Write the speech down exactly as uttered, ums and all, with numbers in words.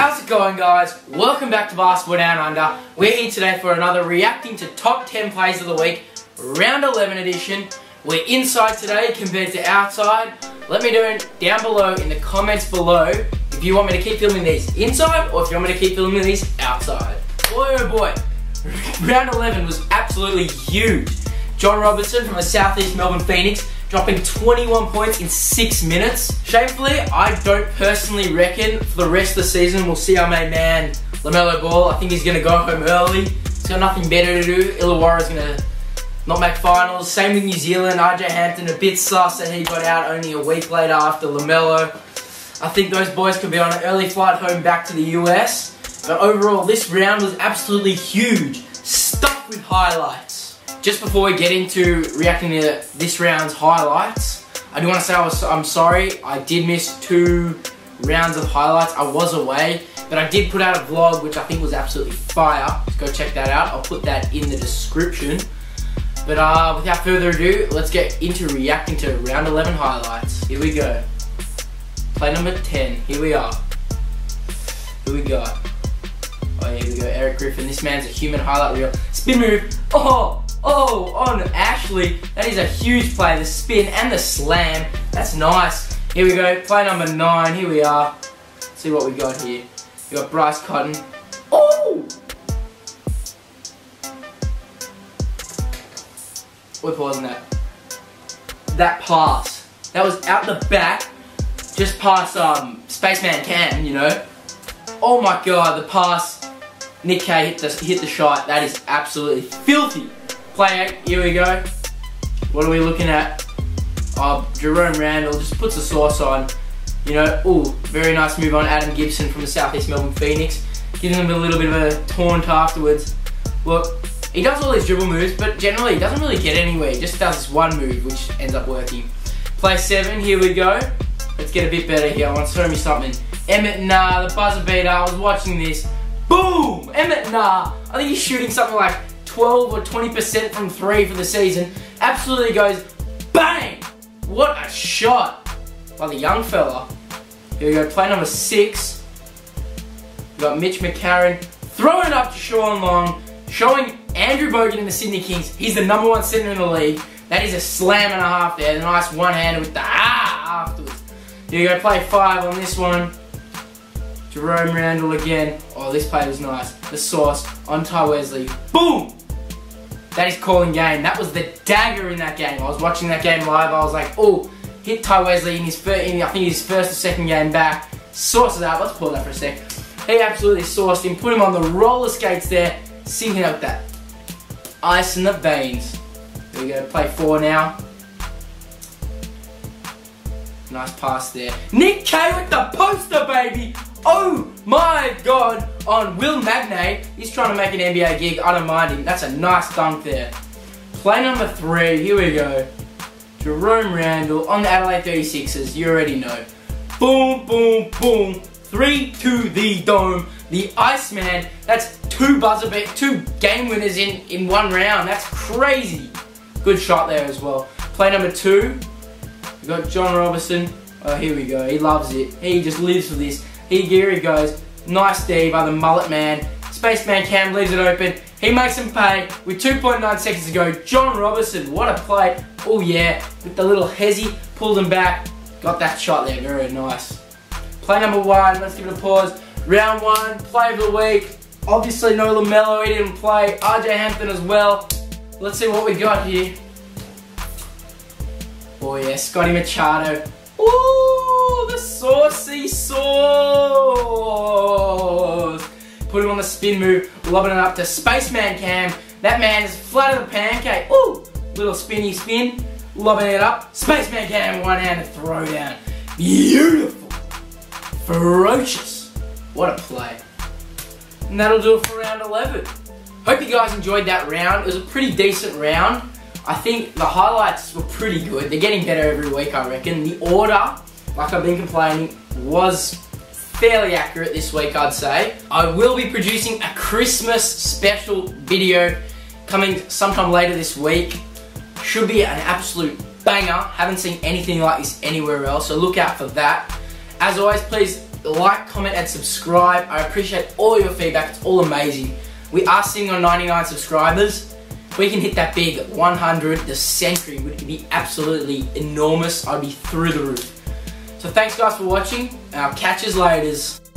How's it going, guys? Welcome back to Basketball Down Under. We're here today for another reacting to top ten plays of the week, round eleven edition. We're inside today compared to outside. Let me know down below in the comments below if you want me to keep filming these inside or if you want me to keep filming these outside. Boy oh boy, round eleven was absolutely huge. John Robertson from the Southeast Melbourne Phoenix dropping twenty-one points in six minutes. Shamefully, I don't personally reckon for the rest of the season we'll see our main man, Lamelo Ball. I think he's gonna go home early. He's got nothing better to do. Illawarra's gonna not make finals. Same with New Zealand. R J Hampton, a bit sus that he got out only a week later after Lamelo. I think those boys could be on an early flight home back to the U S. But overall, this round was absolutely huge, stuffed with highlights. Just before we get into reacting to this round's highlights, I do want to say I was, I'm sorry, I did miss two rounds of highlights. I was away, but I did put out a vlog which I think was absolutely fire. Just go check that out. I'll put that in the description. But uh, without further ado, let's get into reacting to round eleven highlights. Here we go. Play number ten. Here we are. Here we go. Oh, here we go. Eric Griffin. This man's a human highlight reel. Spin move. Oh! Oh, on Ashley. That is a huge play. The spin and the slam. That's nice. Here we go. Play number nine. Here we are. Let's see what we got here. We got Bryce Cotton. Oh! We're pausing that. That pass. That was out the back. Just past um, Spaceman Cam, you know. Oh my god, the pass. Nick Kay hit the, hit the shot. That is absolutely filthy. Play eight, here we go. What are we looking at? Oh, Jerome Randle just puts the sauce on. You know, ooh, very nice move on Adam Gibson from the Southeast Melbourne Phoenix. Giving him a little bit of a taunt afterwards. Look, he does all these dribble moves, but generally he doesn't really get anywhere. He just does this one move, which ends up working. Play seven, here we go. Let's get a bit better here. I want to show me something. Emmett Nah, the buzzer beater. I was watching this. Boom! Emmett Nah. I think he's shooting something like twelve or twenty percent from three for the season. Absolutely goes bang! What a shot by the young fella. Here we go, play number six. We've got Mitch McCarron throwing it up to Sean Long, showing Andrew Bogut in the Sydney Kings. He's the number one center in the league. That is a slam and a half there. The nice one-hander with the ah afterwards. Here we go, play five on this one. Jerome Randle again. Oh, this play was nice. The sauce on Ty Wesley. Boom! That is calling game. That was the dagger in that game. I was watching that game live. I was like, oh, hit Ty Wesley in his first, in, I think his first or second game back. Sauces out. Let's pull that for a sec. He absolutely sauced him. Put him on the roller skates there. Sinking up that ice in the veins. Here we go. Play four now. Nice pass there. Nick Kay with the poster, baby. Oh my god, on Will Magnay. He's trying to make an N B A gig. I don't mind him. That's a nice dunk there. Play number three. Here we go. Jerome Randle on the Adelaide thirty-sixers. You already know. Boom, boom, boom. Three to the dome. The Iceman. That's two buzzer beat, two game winners in, in one round. That's crazy. Good shot there as well. Play number two. We've got John Robertson. Oh, here we go. He loves it. He just lives for this. Here he goes. Nice D by the mullet man. Spaceman Cam leaves it open. He makes him pay with two point nine seconds to go. John Robertson, what a play. Oh yeah, with the little hezzy. Pulled him back. Got that shot there. Very nice. Play number one. Let's give it a pause. Round one. Play of the week. Obviously no LaMelo. He didn't play. R J Hampton as well. Let's see what we got here. Oh yeah, Scotty Machado. Ooh, the saucy sauce. Put him on the spin move, lobbing it up to Spaceman Cam. That man is flat as a pancake. Ooh, little spinny spin, lobbing it up. Spaceman Cam, one hand throw down. Beautiful. Ferocious. What a play. And that'll do it for round eleven. Hope you guys enjoyed that round. It was a pretty decent round. I think the highlights were pretty good. They're getting better every week, I reckon. The order, like I've been complaining, was fairly accurate this week, I'd say. I will be producing a Christmas special video coming sometime later this week. Should be an absolute banger. Haven't seen anything like this anywhere else, so look out for that. As always, please like, comment and subscribe. I appreciate all your feedback, it's all amazing. We are sitting on ninety-nine subscribers. If we can hit that big one hundred, the century would be absolutely enormous. I'd be through the roof. So thanks guys for watching, and I'll catch you laters.